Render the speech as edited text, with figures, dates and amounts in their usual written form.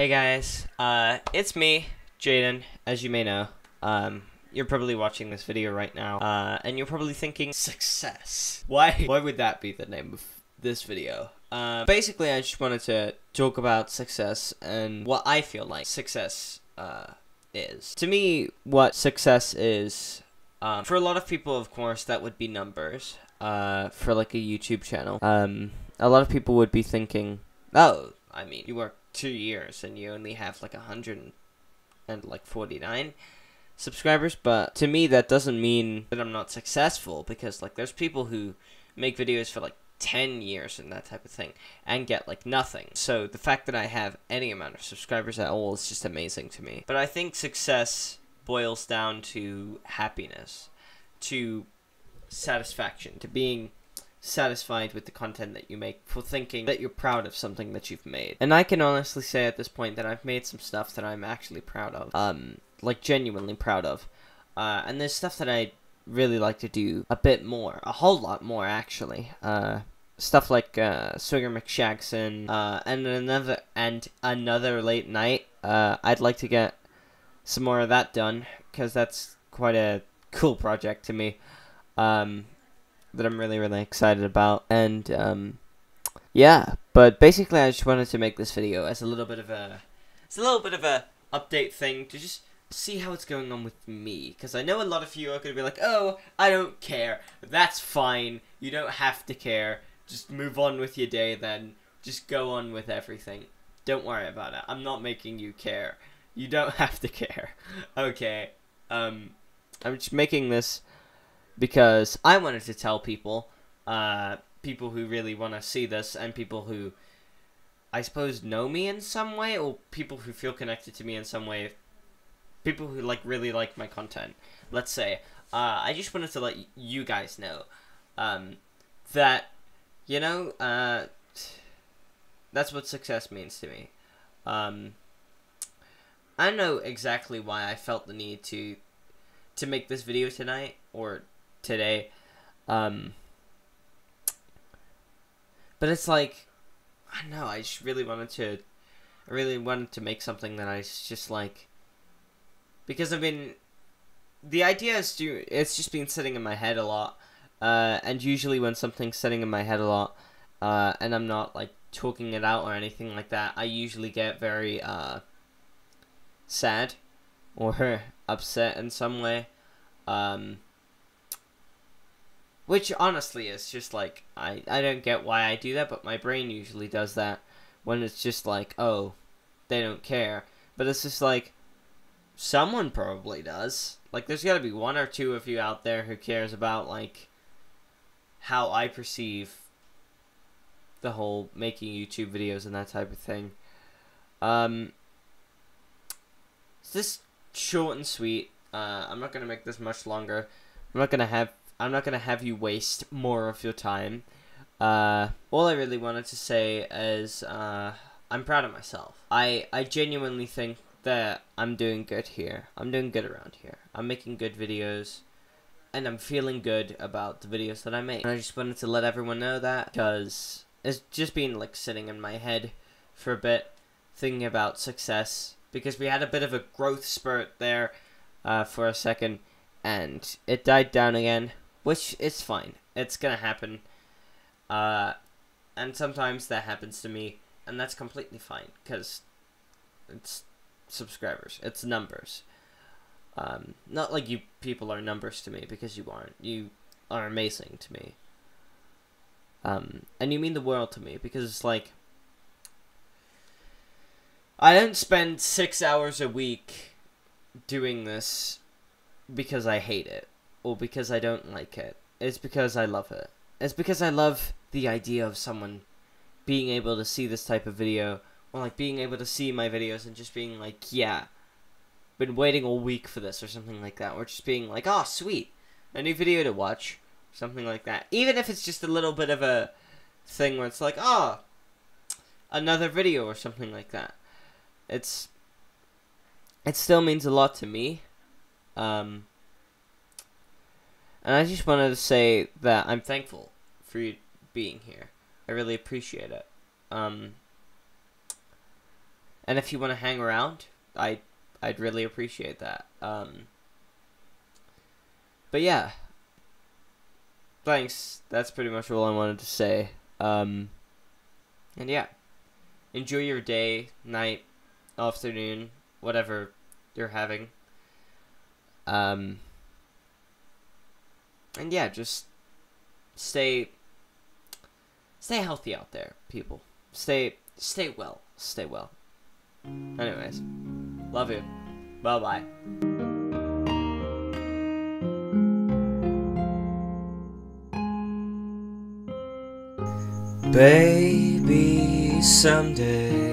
Hey guys, it's me, Jaden, as you may know. You're probably watching this video right now, and you're probably thinking, success. Why would that be the name of this video? Basically, I just wanted to talk about success and what I feel like success is. To me, what success is, for a lot of people, of course, that would be numbers, for like a YouTube channel. A lot of people would be thinking, oh, I mean, you work 2 years and you only have like 149 subscribers, but to me that doesn't mean that I'm not successful, because like there's people who make videos for like 10 years and that type of thing and get like nothing. So the fact that I have any amount of subscribers at all is just amazing to me. But I think success boils down to happiness, to satisfaction, to being satisfied with the content that you make, for thinking that you're proud of something that you've made. And I can honestly say at this point that I've made some stuff that I'm actually proud of, like genuinely proud of, and there's stuff that I really like to do a bit more, a whole lot more actually, stuff like Swinger Mcshagson, and another late night. I'd like to get some more of that done, because that's quite a cool project to me, that I'm really excited about. And yeah, but basically I just wanted to make this video as a little bit of a update thing, to just see how it's going on with me, because I know a lot of you are gonna be like, oh, I don't care. That's fine, you don't have to care, just move on with your day, then just go on with everything, don't worry about it, I'm not making you care, you don't have to care. Okay, I'm just making this because I wanted to tell people, people who really want to see this, and people who, I suppose, know me in some way, or people who feel connected to me in some way, people who, like, really like my content, let's say. I just wanted to let you guys know, that, you know, that's what success means to me. I know exactly why I felt the need to make this video tonight, or today, but it's like, I don't know, I really wanted to make something that I was just like, because I've been, the idea is to, it's just been sitting in my head a lot, and usually when something's sitting in my head a lot, and I'm not like talking it out or anything like that, I usually get very, sad, or upset in some way, which honestly is just like, I don't get why I do that, but my brain usually does that when it's just like, oh, they don't care. But it's just like, someone probably does. Like, there's gotta be one or two of you out there who cares about, like, how I perceive the whole making YouTube videos and that type of thing. It's just short and sweet. I'm not gonna make this much longer. I'm not gonna have you waste more of your time. All I really wanted to say is, I'm proud of myself. I genuinely think that I'm doing good here. I'm doing good around here. I'm making good videos, and I'm feeling good about the videos that I make. And I just wanted to let everyone know that, because it's just been like sitting in my head for a bit, thinking about success, because we had a bit of a growth spurt there for a second, and it died down again, which is fine. It's gonna happen, and sometimes that happens to me, and that's completely fine, because it's subscribers, it's numbers. Not like you people are numbers to me, because you aren't. You are amazing to me, and you mean the world to me, because it's like, I don't spend 6 hours a week doing this because I hate it, or because I don't like it. It's because I love it. It's because I love the idea of someone being able to see this type of video, or like being able to see my videos and just being like, yeah, been waiting all week for this, or something like that, or just being like, oh sweet, a new video to watch, something like that. Even if it's just a little bit of a thing where it's like, oh, another video or something like that. It still means a lot to me. And I just wanted to say that I'm thankful for you being here. I really appreciate it. And if you want to hang around, I'd really appreciate that. But yeah, thanks. That's pretty much all I wanted to say. And yeah, enjoy your day, night, afternoon, whatever you're having. And yeah, just stay healthy out there, people. Stay well. Anyways, love you. Bye-bye. Baby, someday